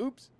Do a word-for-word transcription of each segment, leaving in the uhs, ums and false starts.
Oops.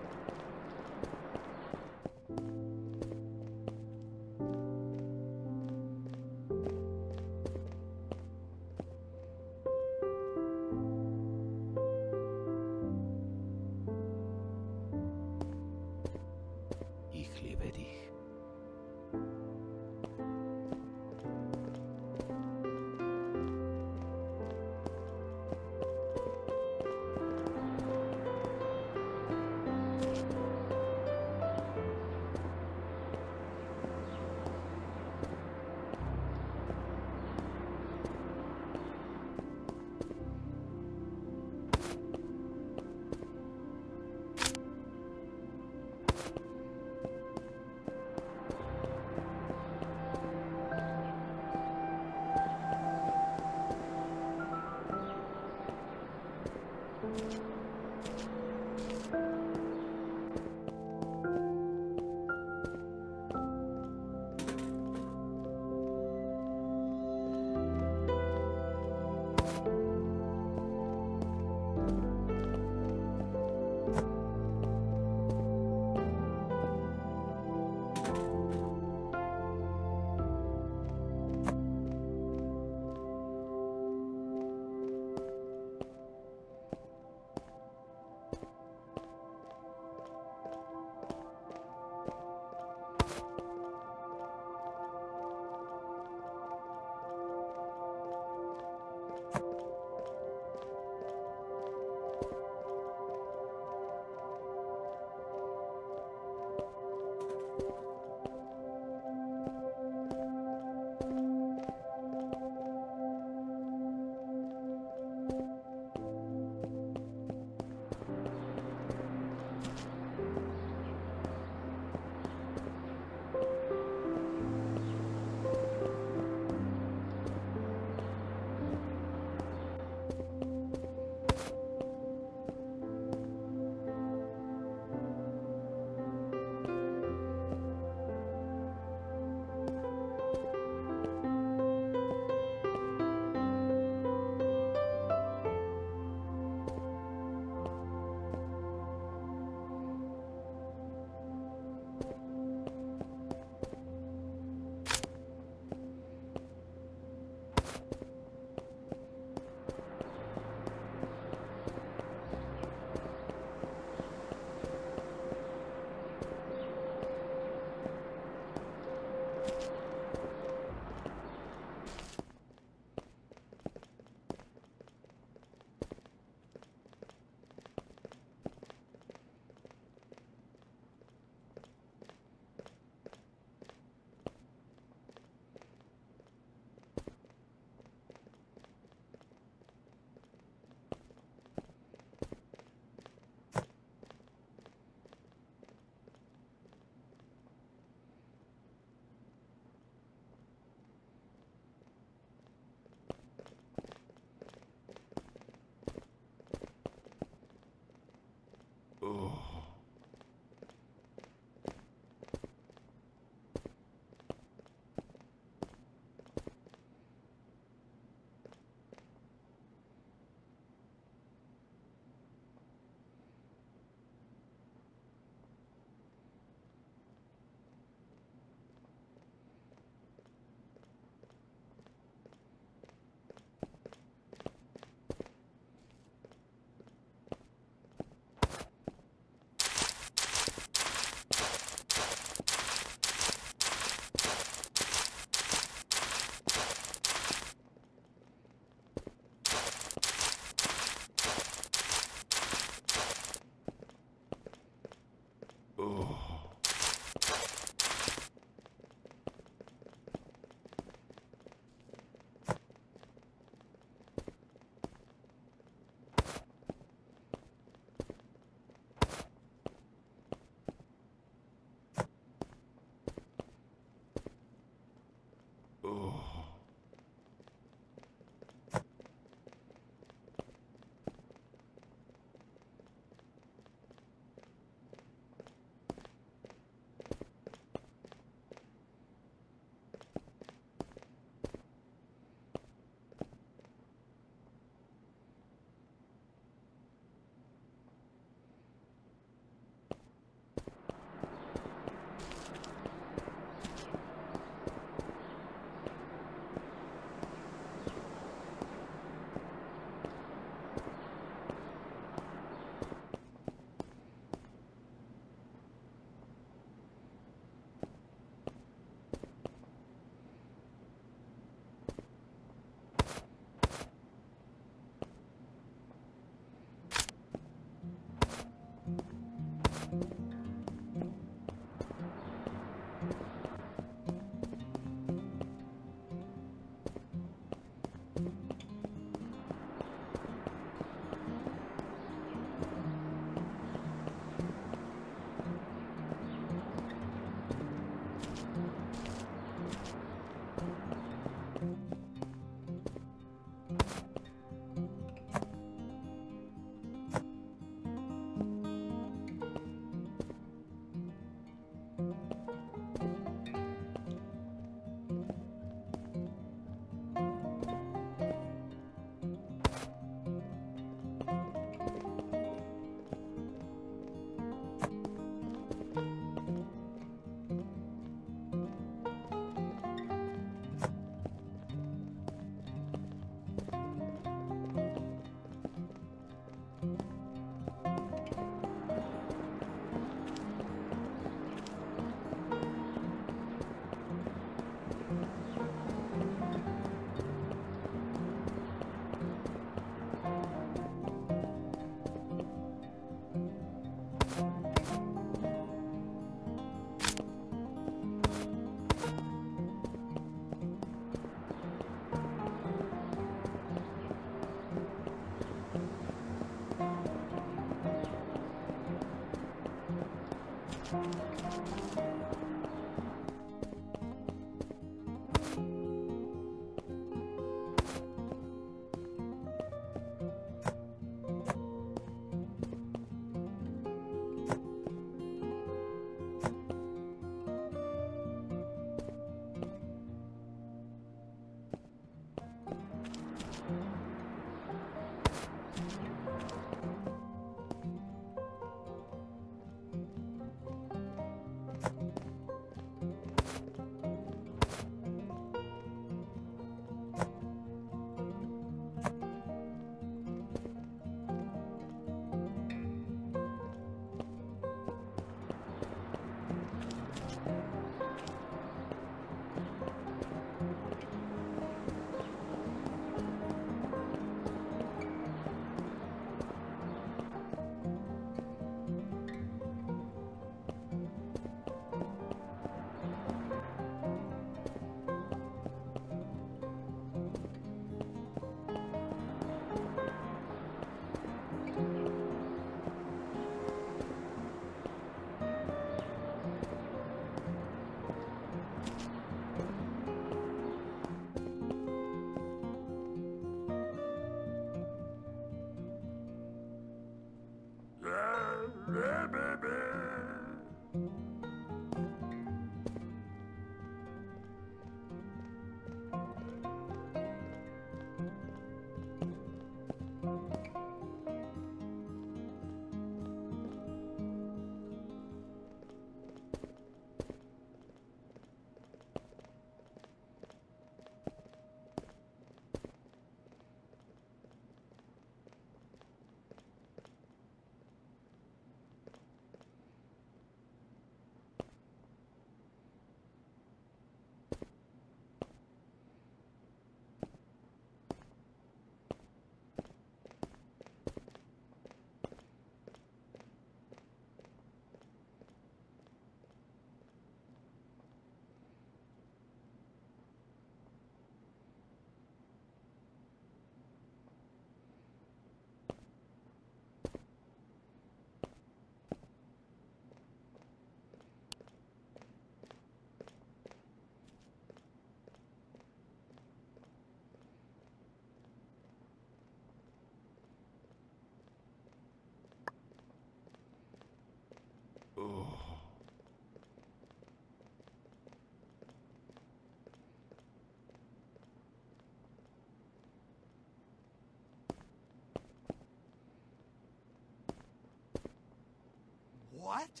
What?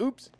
Oops. Oops.